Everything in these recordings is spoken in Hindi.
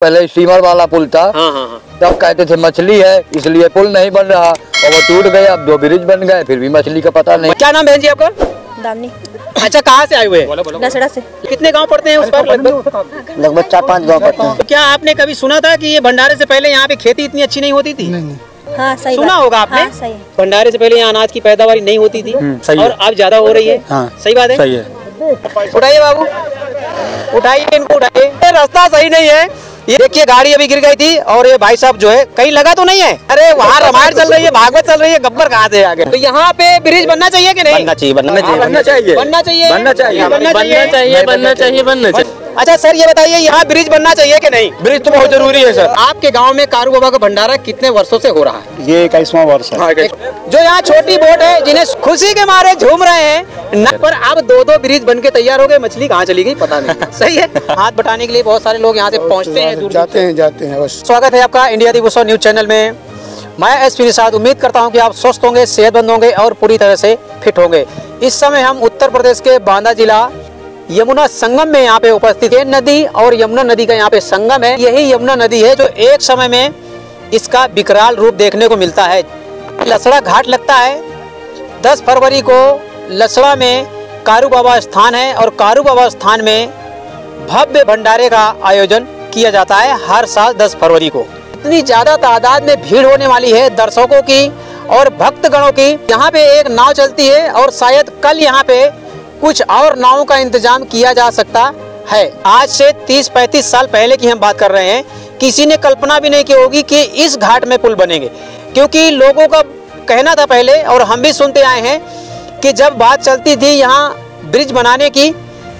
पहले सीमर वाला पुल था, तब कहते थे मछली है इसलिए पुल नहीं बन रहा और वो टूट गया। अब दो ब्रिज बन गए फिर भी मछली का पता नहीं। क्या नाम बहन जी आपका? दामिनी। अच्छा, कहाँ से आए हुए? लसड़ा से। कितने गांव पड़ते हैं उस पर? लगभग 4-5 गांव पड़ते हैं। क्या आपने कभी सुना था कि ये भंडारे से पहले यहाँ पे खेती इतनी अच्छी नहीं होती थी? नहीं। हाँ, सही सुना होगा आपने। हाँ, सही। भंडारे से पहले यहाँ अनाज की पैदावारी नहीं होती थी और अब ज्यादा हो रही है। हाँ, सही बात है। सही है। उठाइए बाबू, उठाइए इनको, उठाइए। रास्ता सही नहीं है। ये देखिए गाड़ी अभी गिर गई थी और ये भाई साहब जो है कहीं लगा तो नहीं है? अरे वहाँ रामायण चल रही है, भागवत चल रही है, गब्बर कहाँ से आगे। तो यहाँ पे ब्रिज बनना चाहिए कि नहीं? बनना चाहिए। अच्छा सर ये बताइए यहाँ ब्रिज बनना चाहिए कि नहीं? ब्रिज तो बहुत जरूरी है सर। आपके गाँव में कारूबाबा का भंडारा कितने वर्षों से हो रहा है? ये 21वां वर्ष है। जो यहाँ छोटी बोट है जिन्हें खुशी के मारे झूम रहे हैं न, पर अब 2-2 ब्रिज बन के तैयार हो गए। मछली कहाँ चली गई पता नहीं। सही है। हाथ बटाने के लिए बहुत सारे लोग यहाँ से पहुँचते हैं, दूर जाते हैं। स्वागत है आपका इंडिया न्यूज चैनल में। मैं एसपी निशाद। उम्मीद करता हूँ कि आप स्वस्थ होंगे, सेहतमंद होंगे और पूरी तरह से फिट होंगे। इस समय हम उत्तर प्रदेश के बांदा जिला यमुना संगम में यहाँ पे उपस्थित है। नदी और यमुना नदी का यहाँ पे संगम है। यही यमुना नदी है जो एक समय में इसका विकराल रूप देखने को मिलता है। लसड़ा घाट लगता है। 10 फरवरी को लसड़ा में कारूबाबा स्थान है और कारूबाबा स्थान में भव्य भंडारे का आयोजन किया जाता है हर साल 10 फरवरी को। इतनी ज़्यादा तादाद में भीड़ होने वाली है दर्शकों की और भक्तगणों की। यहाँ पे एक नाव चलती है और शायद कल यहाँ पे कुछ और नावों का इंतजाम किया जा सकता है। आज से 30-35 साल पहले की हम बात कर रहे हैं। किसी ने कल्पना भी नहीं की होगी कि इस घाट में पुल बनेंगे, क्योंकि लोगों का कहना था पहले और हम भी सुनते आए हैं कि जब बात चलती थी यहाँ ब्रिज बनाने की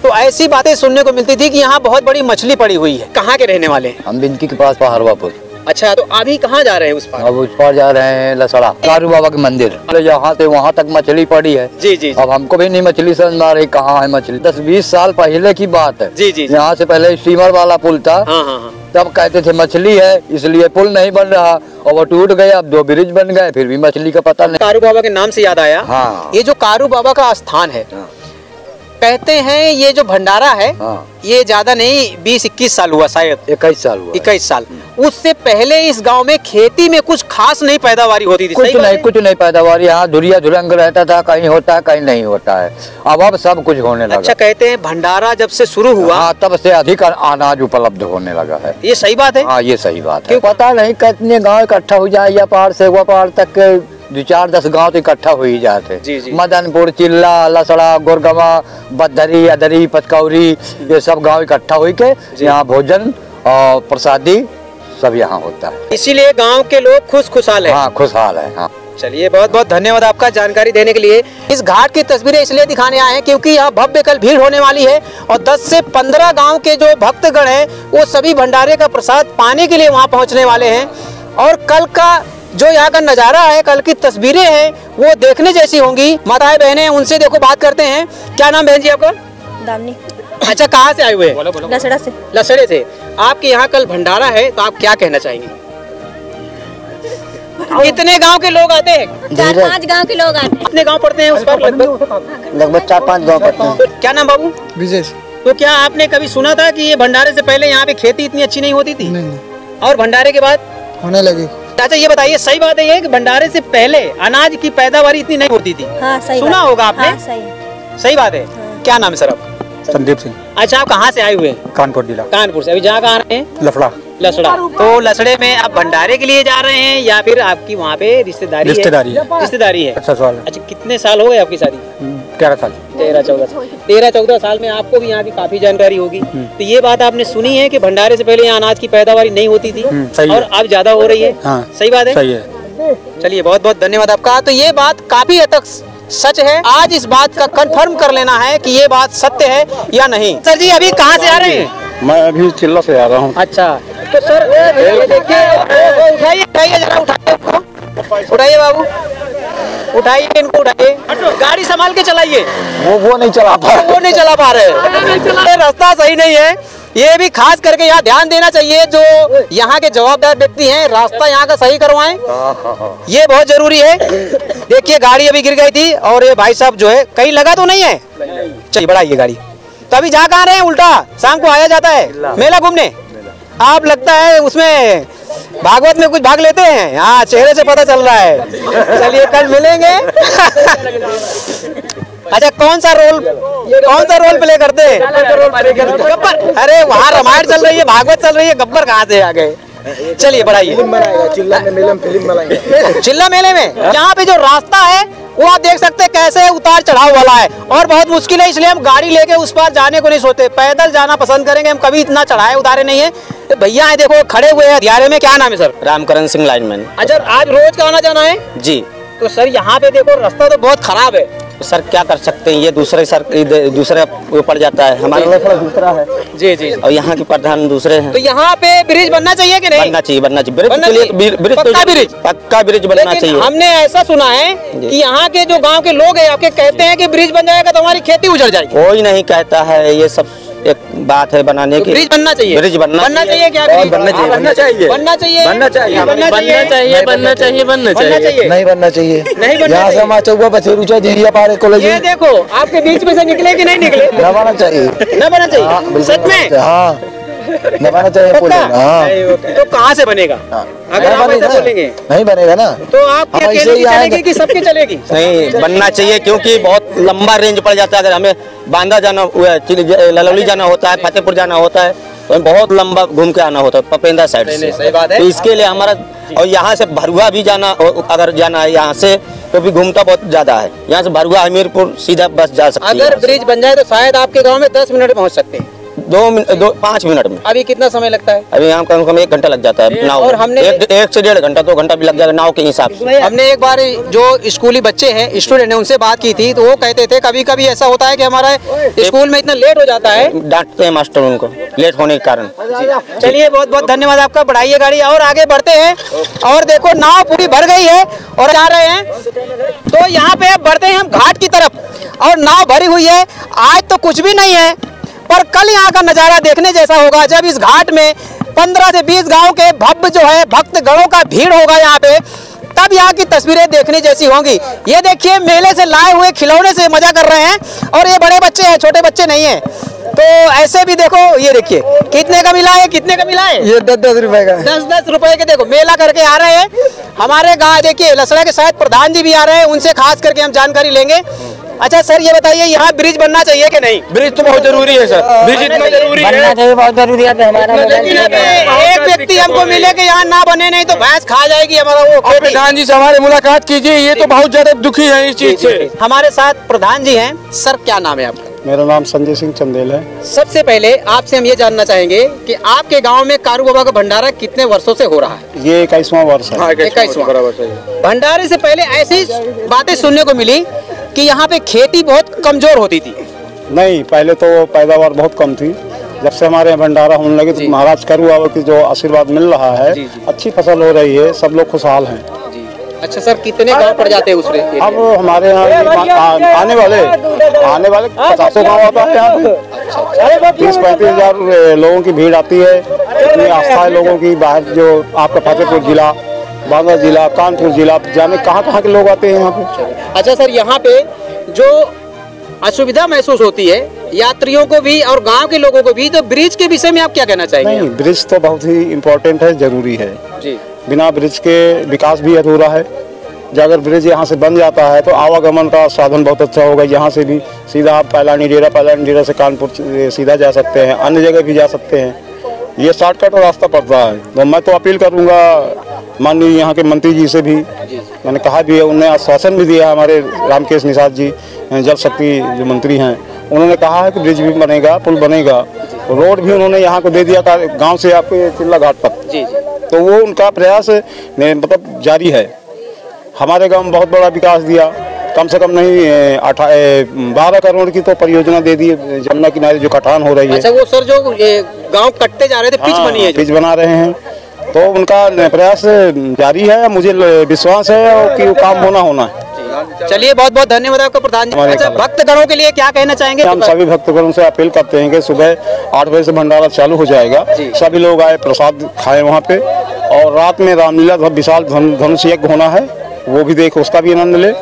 तो ऐसी बातें सुनने को मिलती थी कि यहाँ बहुत बड़ी मछली पड़ी हुई है। कहाँ के रहने वाले हैं? हम बिंदकी के पास पहाड़वापुर। अच्छा, तो अभी कहाँ जा रहे हैं? उस पार। अब उस पार जा रहे हैं लसड़ा कारू बाबा के मंदिर। यहाँ से वहाँ तक मछली पड़ी है। जी जी। अब हमको भी नहीं मछली समझ आ रही कहाँ है मछली। 10-20 साल पहले की बात है। जी जी। यहाँ से पहले सीमर वाला पुल था, तब कहते थे मछली है इसलिए पुल नहीं बन रहा और वो टूट गया। अब 2 ब्रिज बन गए फिर भी मछली का पता नहीं। कारू बाबा के नाम से याद आया। हाँ, ये जो कारू बाबा का स्थान है, कहते हैं ये जो भंडारा है ये ज्यादा नहीं 20-21 साल हुआ, शायद 21 साल हुआ। 21 साल। उससे पहले इस गांव में खेती में कुछ खास नहीं पैदावारी होती थी। कुछ नहीं पैदावारी। यहाँ धुरिया धुरंग रहता था, कहीं होता है कहीं नहीं होता है। अब सब कुछ होने लगा। अच्छा, कहते हैं भंडारा जब से शुरू हुआ तब से अधिक अनाज उपलब्ध होने लगा है। ये सही बात है। हाँ, ये सही बात है। पता नहीं कितने गाँव इकट्ठा हो जाए या पहाड़ से वह पहाड़ तक 2-4-10 गाँव तो इकट्ठा हो ही जाते। मदनपुर, चिल्ला, लसड़ा, गोरगवा, बदधरी, अदरी, पटकौरी, ये सब गांव इकट्ठा हुई के यहाँ भोजन और प्रसादी सब यहाँ होता है। इसीलिए गांव के लोग खुशहाल है। हाँ, खुशहाल है। हाँ, चलिए बहुत बहुत धन्यवाद आपका जानकारी देने के लिए। इस घाट की तस्वीरें इसलिए दिखाने आए हैं क्योंकि यहाँ भव्य कल भीड़ होने वाली है और 10 से 15 गाँव के जो भक्तगण हैं वो सभी भंडारे का प्रसाद पाने के लिए वहाँ पहुँचने वाले हैं। और कल का जो यहाँ का नज़ारा है, कल की तस्वीरें हैं वो देखने जैसी होंगी। माताएं बहनें उनसे देखो बात करते हैं। क्या नाम बहन जी आपका? दामिनी। अच्छा, कहाँ से आए हुए? लसड़ा से। लसड़े से। आपके यहाँ कल भंडारा है तो आप क्या कहना चाहेंगे? इतने गांव के लोग आते हैं? 4-5 गांव के लोग आते हैं। कितने गांव पड़ते हैं उस पर? लगभग 4-5 गाँव पड़ते हैं। क्या नाम बाबू? विजय। तो क्या आपने कभी सुना था कि ये भंडारे से पहले यहाँ पे खेती इतनी अच्छी नहीं होती थी और भंडारे के बाद होने लगी? अच्छा, ये बताइए सही बात है ये कि भंडारे से पहले अनाज की पैदावारी इतनी नहीं होती थी? हाँ, सही। सुना होगा आपने। हाँ, सही बात है। हाँ। क्या नाम है सर आपका? संदीप सिंह। अच्छा, आप कहाँ से आए हुए हैं? कानपुर जिला। कानपुर से। अभी जहाँ कहाँ रहे हैं? लसड़ा। लसड़ा। तो लसड़े में आप भंडारे के लिए जा रहे हैं या फिर आपकी वहाँ पे रिश्तेदारी है? अच्छा सवाल। अच्छा, कितने साल हो गए आपकी शादी? 13 साल। 13-14 साल में आपको भी यहाँ की काफी जानकारी होगी। तो ये बात आपने सुनी है कि भंडारे से पहले यहाँ अनाज की पैदावारी नहीं होती थी और अब ज्यादा हो रही है। हाँ, सही बात है। सही है। चलिए बहुत बहुत धन्यवाद आपका। तो ये बात काफी हद तक सच है। आज इस बात का कंफर्म कर लेना है कि ये बात सत्य है या नहीं। सर जी अभी कहाँ से आ रहे हैं? मैं अभी चिल्ला से आ रहा हूँ। अच्छा, तो सर उठाइए बाबू, उठाइए इनको, उठाइए। गाड़ी संभाल के चलाइए। वो नहीं चला पा रहे। रास्ता सही नहीं है। ये भी खास करके यहाँ ध्यान देना चाहिए। जो यहाँ के जवाबदार व्यक्ति हैं रास्ता यहाँ का सही करवाएं, ये बहुत जरूरी है। देखिए गाड़ी अभी गिर गई थी और ये भाई साहब जो है कहीं लगा तो नहीं है। चलिए बढ़ाइए गाड़ी। तो अभी जहाँ कहाँ रहे हैं उल्टा शाम को आया जाता है मेला घूमने? आप लगता है उसमें भागवत में कुछ भाग लेते हैं। हाँ, चेहरे से पता चल रहा है। चलिए कल मिलेंगे। अच्छा, कौन सा रोल प्ले करते हैं? गब्बर। अरे वहाँ रामायण चल रही है, भागवत चल रही है, गब्बर कहाँ से आ गए? चलिए बढ़ाइए। चिल्ला मेले में यहाँ पे जो रास्ता है वो आप देख सकते हैं कैसे उतार चढ़ाव वाला है और बहुत मुश्किल है, इसलिए हम गाड़ी लेके उस पार जाने को नहीं सोचते, पैदल जाना पसंद करेंगे। हम कभी इतना चढ़ाए उतारे नहीं है। भैया है देखो, खड़े हुए हैं हथियारे में। क्या नाम है सर? रामकरण सिंह, लाइनमैन। अच्छा, आज रोज का आना जाना है जी। तो सर यहाँ पे देखो रास्ता तो बहुत खराब है, सर क्या कर सकते हैं? ये दूसरे सर दूसरे पड़ जाता है, हमारे लिए थोड़ा दूसरा है जी जी, और यहाँ के प्रधान दूसरे हैं। तो यहाँ पे ब्रिज बनना चाहिए कि नहीं? बनना चाहिए। ब्रिज पक्का ब्रिज बनना चाहिए। हमने ऐसा सुना है कि यहाँ के जो गांव के लोग हैं आपके, कहते हैं कि ब्रिज बन जाएगा तो हमारी खेती उजड़ जाएगी। कोई नहीं कहता है, ये सब एक बात है बनाने की। ब्रिज बनना चाहिए, ब्रिज बनना चाहिए, क्या बनना चाहिए। यहाँ से हमारा चौबा बसेरूचा जीरिया पारे कॉलेज, ये देखो आपके बीच में से निकले कि नहीं निकले। न बनना चाहिए, न बनना चाहिए, सच में। हाँ, बनाना चाहिए। तो कहाँ से बनेगा? अगर आप ऐसा बोलेंगे नहीं बनेगा ना, तो आप अकेले ही चलेगी कि सबके चलेगी? नहीं, बनना चाहिए, क्योंकि बहुत लंबा रेंज पड़ जाता है। अगर हमें बांदा जाना हुआ, ललौली जाना होता है, फतेहपुर जाना होता है, तो बहुत लंबा घूम के आना होता है पपेंदा साइड से। सही बात है। इसके लिए हमारा, और यहाँ से भरुआ भी जाना, अगर जाना है यहाँ से तो भी घूमता बहुत ज्यादा है। यहाँ से भरुआ हमीरपुर सीधा बस जा सकती है। अगर ब्रिज बन जाए तो शायद आपके गाँव में 10 मिनट पहुँच सकते हैं। 5 मिनट में। अभी कितना समय लगता है? अभी यहाँ कम से कम 1 घंटा लग जाता है नाव। और हमने 1 से 1.5 घंटा 2 घंटा भी लग जाएगा नाव के हिसाब से। हमने एक बार जो स्कूली बच्चे हैं, स्टूडेंट हैं, उनसे बात की थी, तो वो कहते थे कभी कभी ऐसा होता है कि हमारा स्कूल में इतना लेट हो जाता है, डांटते हैं मास्टर उनको लेट होने के कारण। चलिए, बहुत बहुत धन्यवाद आपका। बढ़ाइए गाड़ी और आगे बढ़ते हैं। और देखो नाव पूरी भर गई है और जा रहे हैं। तो यहाँ पे बढ़ते हैं हम घाट की तरफ और नाव भरी हुई है। आज तो कुछ भी नहीं है, पर कल यहाँ का नज़ारा देखने जैसा होगा, जब इस घाट में 15 से 20 गांव के भव्य जो है भक्तगणों का भीड़ होगा यहाँ पे, तब यहाँ की तस्वीरें देखने जैसी होंगी। ये देखिए, मेले से लाए हुए खिलौने से मजा कर रहे हैं और ये बड़े बच्चे हैं, छोटे बच्चे नहीं हैं। तो ऐसे भी देखो, ये देखिए कितने का मिला है, कितने का मिला है? ये 10-10 रुपए का, 10-10 रुपए के। देखो मेला करके आ रहे हैं। हमारे गाँव देखिए लसड़ा के शायद प्रधान जी भी आ रहे हैं, उनसे खास करके हम जानकारी लेंगे। अच्छा सर, ये बताइए यहाँ ब्रिज बनना चाहिए कि नहीं? ब्रिज तो बहुत जरूरी है सर, ब्रिज इतना जरूरी है, बहुत जरूरी है। एक व्यक्ति हमको मिले कि यहाँ ना बने, नहीं तो भैंस खा जाएगी हमारा। वो प्रधान जी से हमारे मुलाकात कीजिए, ये तो बहुत ज्यादा दुखी है इस चीज से। हमारे साथ प्रधान जी हैं। सर क्या नाम है आपका? मेरा नाम संजय सिंह चंदेल है। सबसे पहले आपसे हम ये जानना चाहेंगे कि आपके गांव में कारूबाबा का भंडारा कितने वर्षों से हो रहा है? ये 21वां वर्ष है। 21वां वर्ष है। भंडारे से पहले ऐसी बातें सुनने को मिली कि यहाँ पे खेती बहुत कमजोर होती थी। नहीं, पहले तो पैदावार बहुत कम थी। जब से हमारे यहाँ भंडारा होने लगे तो महाराज कारूबाबा की जो आशीर्वाद मिल रहा है, अच्छी फसल हो रही है, सब लोग खुशहाल हैं। अच्छा सर, कितने गांव पड़ जाते हैं उसमें? अब हमारे यहाँ आने वाले 50 गाँव आता है यहाँ। 30-35 हजार लोगों की भीड़ आती है। इतनी आस्था है लोगों की। बाहर जो आपका फतेहपुर जिला, बांदा जिला, कानपुर जिला, जाने कहाँ के लोग आते हैं यहाँ पे। अच्छा सर, यहाँ पे जो असुविधा महसूस होती है यात्रियों को भी और गांव के लोगों को भी, तो ब्रिज के विषय में आप क्या कहना चाहेंगे? नहीं, ब्रिज तो बहुत ही इम्पोर्टेंट है, जरूरी है जी। बिना ब्रिज के विकास भी अधूरा है। अगर ब्रिज यहाँ से बन जाता है तो आवागमन का साधन बहुत अच्छा होगा। यहाँ से भी सीधा आप पैलानी डेरा से कानपुर सीधा जा सकते हैं, अन्य जगह भी जा सकते हैं। ये शॉर्टकट रास्ता पड़ता है। तो मैं तो अपील करूँगा माननीय यहाँ के मंत्री जी से भी, मैंने कहा भी है, उन्हें आश्वासन भी दिया है। हमारे रामकेश निषाद जी जल शक्ति जो मंत्री हैं, उन्होंने कहा है कि ब्रिज भी बनेगा, पुल बनेगा, रोड भी उन्होंने यहाँ को दे दिया था गांव से आपके चिल्ला घाट तक जी। तो वो उनका प्रयास मतलब जारी है। हमारे गांव में बहुत बड़ा विकास दिया, कम से कम नहीं 12 करोड़ की तो परियोजना दे दी है यमुना किनारे जो कटान हो रही है। अच्छा, वो सर जो गाँव कटते जा रहे थे, पिच बनी है, पिच बना रहे हैं, तो उनका प्रयास जारी है। मुझे विश्वास है कि वो काम होना है। चलिए, बहुत बहुत धन्यवाद आपका प्रधान जी। अच्छा, भक्तगणों के लिए क्या कहना चाहेंगे? हम सभी भक्तगणों से अपील करते हैं कि सुबह 8 बजे से भंडारा चालू हो जाएगा, सभी लोग आए, प्रसाद खाएं वहाँ पे, और रात में रामलीला विशाल धनुष यज्ञ होना है, वो भी देखो, उसका भी आनंद ले।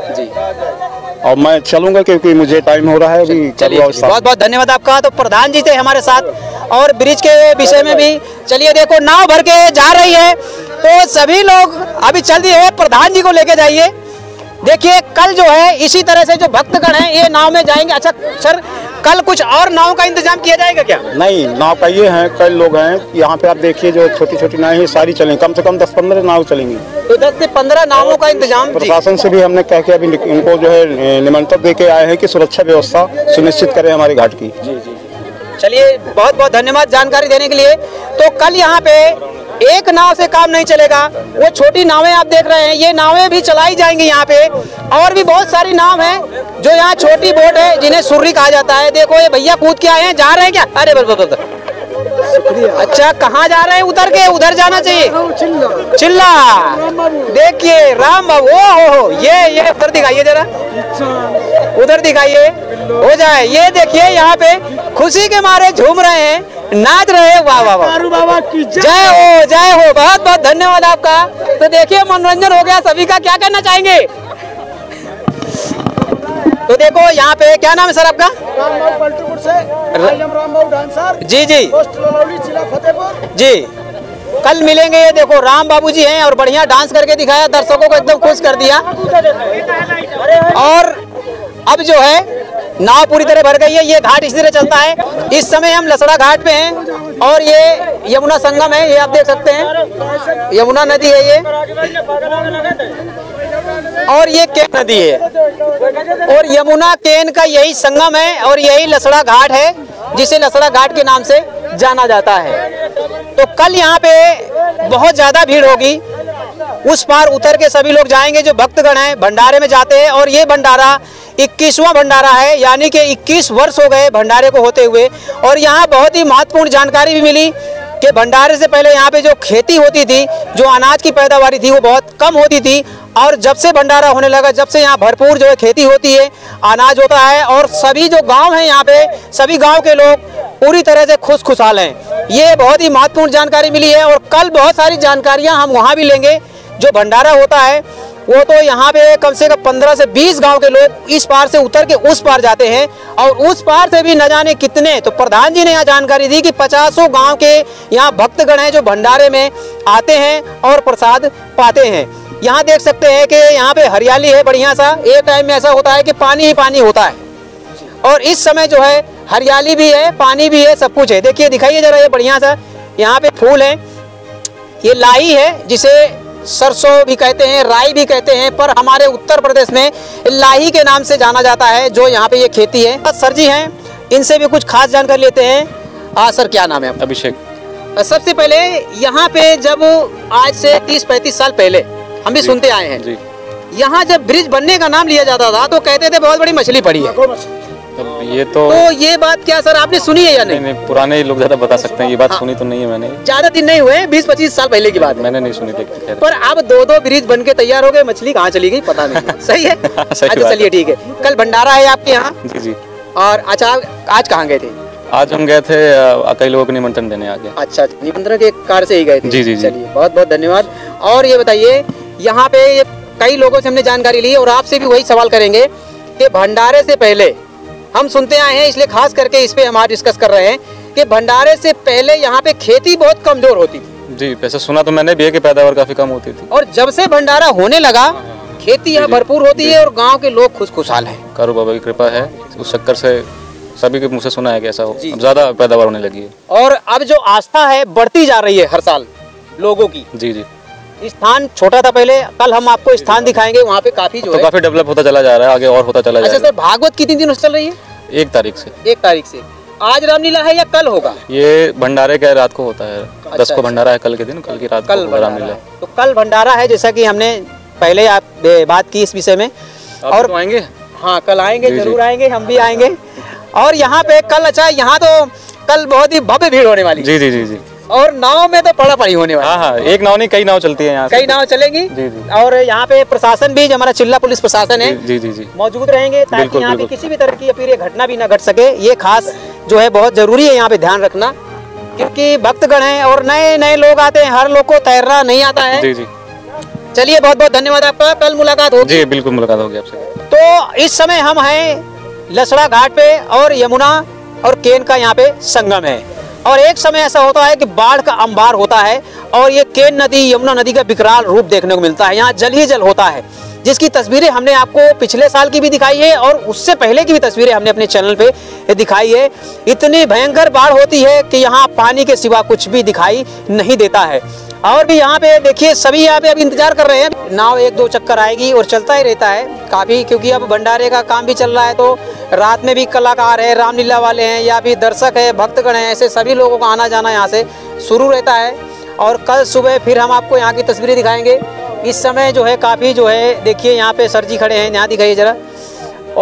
और मैं चलूँगा क्योंकि मुझे टाइम हो रहा है अभी। चलिए, बहुत बहुत धन्यवाद आपका। तो प्रधान जी थे हमारे साथ और ब्रिज के विषय में भी। चलिए देखो नाव भर के जा रही है, तो सभी लोग अभी चल रही है, प्रधान जी को लेके जाइए। देखिए कल जो है इसी तरह से जो भक्तगण हैं ये नाव में जाएंगे। अच्छा सर, कल कुछ और नाव का इंतजाम किया जाएगा क्या? नहीं, नाव का ये है, कई लोग हैं यहाँ पे, आप देखिए जो छोटी छोटी नाव है सारी चलेंगी, कम से कम 10-15 नाव चलेंगी। तो 10 से 15 नावों का इंतजाम प्रशासन से भी हमने कह के अभी उनको जो है निमंत्रण दे के आए हैं कि सुरक्षा व्यवस्था सुनिश्चित करें हमारे घाट की। चलिए बहुत बहुत धन्यवाद जानकारी देने के लिए। तो कल यहाँ पे एक नाव से काम नहीं चलेगा, वो छोटी नावें आप देख रहे हैं ये नावें भी चलाई जाएंगी। यहाँ पे और भी बहुत सारी नाव हैं जो यहाँ छोटी बोट है जिन्हें सुर्री कहा जाता है। देखो ये भैया कूद के आए हैं, जा रहे हैं क्या? अरे बस। अच्छा कहाँ जा रहे हैं? उतर के उधर जाना चाहिए, चिल्ला। देखिए राम बाबू, ओ ये उधर दिखाइए जरा, उधर दिखाइए, हो जाए। ये देखिए यहाँ पे खुशी के मारे झूम रहे हैं, नाच रहे। वाह वाह वाह, कारूबाबा की जय हो, जय हो। बहुत बहुत धन्यवाद आपका। तो देखिए मनोरंजन हो गया सभी का। क्या करना चाहेंगे? तो देखो यहाँ पे क्या नाम है सर आपका? पल्टूपुर से राम बाबू डांसर। जी जी, ललौली जिला फतेहपुर जी। कल मिलेंगे। ये देखो राम बाबू जी हैं और बढ़िया डांस करके दिखाया, दर्शकों को एकदम खुश कर दिया। और अब जो है नाव पूरी तरह भर गई है। ये घाट इसी तरह चलता है। इस समय हम लसड़ा घाट पे हैं और ये यमुना संगम है, ये आप देख सकते हैं। यमुना नदी है ये, और ये केन नदी है, और यमुना केन का यही संगम है और यही लसड़ा घाट है जिसे लसड़ा घाट के नाम से जाना जाता है। तो कल यहाँ पे बहुत ज़्यादा भीड़ होगी। उस पार उतर के सभी लोग जाएंगे जो भक्तगण हैं, भंडारे में जाते हैं। और ये भंडारा 21वां भंडारा है, यानी कि 21 वर्ष हो गए भंडारे को होते हुए। और यहाँ बहुत ही महत्वपूर्ण जानकारी भी मिली कि भंडारे से पहले यहाँ पे जो खेती होती थी, जो अनाज की पैदावारी थी, वो बहुत कम होती थी। और जब से भंडारा होने लगा, जब से यहाँ भरपूर जो है खेती होती है, अनाज होता है, और सभी जो गाँव हैं यहाँ पे, सभी गाँव के लोग पूरी तरह से खुश खुशहाल हैं। ये बहुत ही महत्वपूर्ण जानकारी मिली है। और कल बहुत सारी जानकारियाँ हम वहाँ भी लेंगे। जो भंडारा होता है वो तो यहाँ पे कम से कम 15 से 20 गांव के लोग इस पार से उतर के उस पार जाते हैं, और उस पार से भी न जाने कितने। तो प्रधान जी ने यहाँ जानकारी दी कि 500 गांव के यहाँ भक्तगण हैं जो भंडारे में आते हैं और प्रसाद पाते हैं। यहाँ देख सकते हैं कि यहाँ पे हरियाली है बढ़िया सा। एक टाइम में ऐसा होता है कि पानी ही पानी होता है, और इस समय जो है हरियाली भी है, पानी भी है, सब कुछ है। देखिए दिखाइए जरा, ये बढ़िया सा यहाँ पे फूल है। ये लाही है जिसे सरसों भी कहते हैं, राई भी कहते हैं, पर हमारे उत्तर प्रदेश में लाही के नाम से जाना जाता है जो यहाँ पे ये खेती है। सर जी हैं, इनसे भी कुछ खास जानकारी लेते हैं। सर क्या नाम है? अभिषेक। सबसे पहले यहाँ पे जब आज से 30-35 साल पहले हम भी सुनते आए हैं, यहाँ जब ब्रिज बनने का नाम लिया जाता था तो कहते थे बहुत बड़ी मछली पड़ी है। तो ये बात क्या सर आपने सुनी है या नहीं? पुराने लोग ज्यादा बता सकते हैं, ये बात सुनी तो नहीं है मैंने। ज्यादा दिन नहीं हुए, 20-25 साल पहले की बात मैंने नहीं सुनी थी। पर अब 2-2 ब्रिज बन के तैयार हो गए, मछली कहाँ चली गई पता नहीं। सही है। अच्छा चलिए ठीक है, कल भंडारा है आपके यहाँ? जी जी। और अच्छा आज कहाँ गए थे? आज हम गए थे कई लोगों को निमंत्रण देने आ गए। अच्छा, निमंत्रण के कार से ही गए थे? जी जी। चलिए बहुत बहुत धन्यवाद। और ये बताइए, यहाँ पे कई लोगों से हमने जानकारी ली और आपसे भी वही सवाल करेंगे कि भंडारे से पहले हम सुनते आए हैं, इसलिए खास करके इस पे हम आज डिस्कस कर रहे हैं कि भंडारे से पहले यहाँ पे खेती बहुत कमजोर होती थी। जी, वैसे सुना तो मैंने भी है कि पैदावार काफी कम होती थी, और जब से भंडारा होने लगा खेती यहाँ भरपूर होती है और गांव के लोग खुश खुशहाल हैं। कारूबाबा की कृपा है, उस चक्कर से सभी के मुँह से सुना है कि ऐसा हो, ज्यादा पैदावार होने लगी है। और अब जो आस्था है बढ़ती जा रही है हर साल लोगों की। जी जी। स्थान छोटा था पहले, कल हम आपको स्थान दिखाएंगे, वहाँ पे काफी जो है काफी डेवलप होता चला जा रहा है, आगे और होता चला जा रहा है। अच्छा सर, भागवत कितने दिनों से चल रही है? 1 तारीख से। आज रामलीला है या कल होगा? ये भंडारे का रात को होता है। अच्छा, 10 को भंडारा है, कल के दिन, कल की रात को रामलीला। तो कल भंडारा है, जैसा कि हमने पहले आप बात की इस विषय में। और आएंगे? हाँ कल आएंगे, जरूर आएंगे, हम भी आएंगे। और यहाँ पे कल, अच्छा यहाँ तो कल बहुत ही भव्य भीड़ होने वाली। जी जी जी जी। और नाव में तो पड़ा पड़ी होने वाला। हाँ, एक नाव नहीं कई नाव चलती है यहाँ, कई नाव चलेंगी। जी जी। और यहाँ पे प्रशासन भी, हमारा चिल्ला पुलिस प्रशासन है, जी जी जी, मौजूद रहेंगे ताकि यहाँ पे किसी भी तरह की अप्रिय घटना भी ना घट सके। ये खास जो है बहुत जरूरी है यहाँ पे ध्यान रखना, क्योंकि भक्तगण हैं और नए नए लोग आते हैं, हर लोग को तैरना नहीं आता है। जी जी। चलिए बहुत बहुत धन्यवाद आपका, कल मुलाकात होगी। जी बिल्कुल मुलाकात होगी आपसे। तो इस समय हम हैं लसड़ा घाट पे और यमुना और केन का यहाँ पे संगम है, और एक समय ऐसा होता है कि बाढ़ का अंबार होता है और ये केन नदी यमुना नदी का विकराल रूप देखने को मिलता है। यहाँ जल ही जल होता है, जिसकी तस्वीरें हमने आपको पिछले साल की भी दिखाई है और उससे पहले की भी तस्वीरें हमने अपने चैनल पे दिखाई है। इतनी भयंकर बाढ़ होती है कि यहाँ पानी के सिवा कुछ भी दिखाई नहीं देता है। और भी यहाँ पे देखिए, सभी यहाँ पे अब इंतजार कर रहे हैं, नाव एक दो चक्कर आएगी और चलता ही रहता है काफ़ी, क्योंकि अब भंडारे का काम भी चल रहा है तो रात में भी कलाकार है, रामलीला वाले हैं या फिर दर्शक है, भक्तगण हैं, ऐसे सभी लोगों का आना जाना यहाँ से शुरू रहता है। और कल सुबह फिर हम आपको यहाँ की तस्वीरें दिखाएँगे। इस समय जो है काफ़ी जो है, देखिए यहाँ पे सर जी खड़े हैं, यहाँ दिखाइए ज़रा,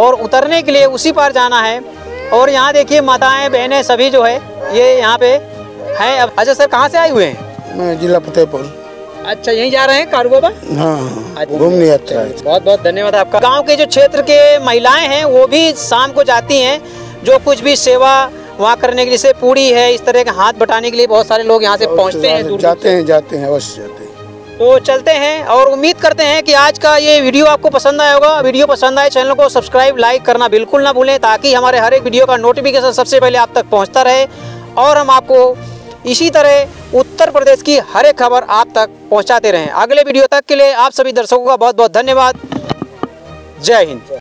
और उतरने के लिए उसी पार जाना है। और यहाँ देखिए माताएं बहनें सभी जो है ये यहाँ पे हैं। अब अच्छा सर, कहाँ से आए हुए हैं? मैं जिला फतेहपुर। अच्छा, यहीं जा रहे हैं कारूबाबा? हाँ, घूमने जाते हैं। बहुत बहुत धन्यवाद आपका। गाँव के जो क्षेत्र के महिलाएँ हैं वो भी शाम को जाती हैं, जो कुछ भी सेवा वहाँ करने के लिए, से पूरी है इस तरह के हाथ बटाने के लिए बहुत सारे लोग यहाँ से पहुँचते हैं, जाते हैं अवश्य जाते हैं। तो चलते हैं और उम्मीद करते हैं कि आज का ये वीडियो आपको पसंद आया होगा। वीडियो पसंद आए चैनल को सब्सक्राइब लाइक करना बिल्कुल ना भूलें, ताकि हमारे हर एक वीडियो का नोटिफिकेशन सबसे पहले आप तक पहुंचता रहे और हम आपको इसी तरह उत्तर प्रदेश की हर एक खबर आप तक पहुंचाते रहें। अगले वीडियो तक के लिए आप सभी दर्शकों का बहुत बहुत धन्यवाद। जय हिंद।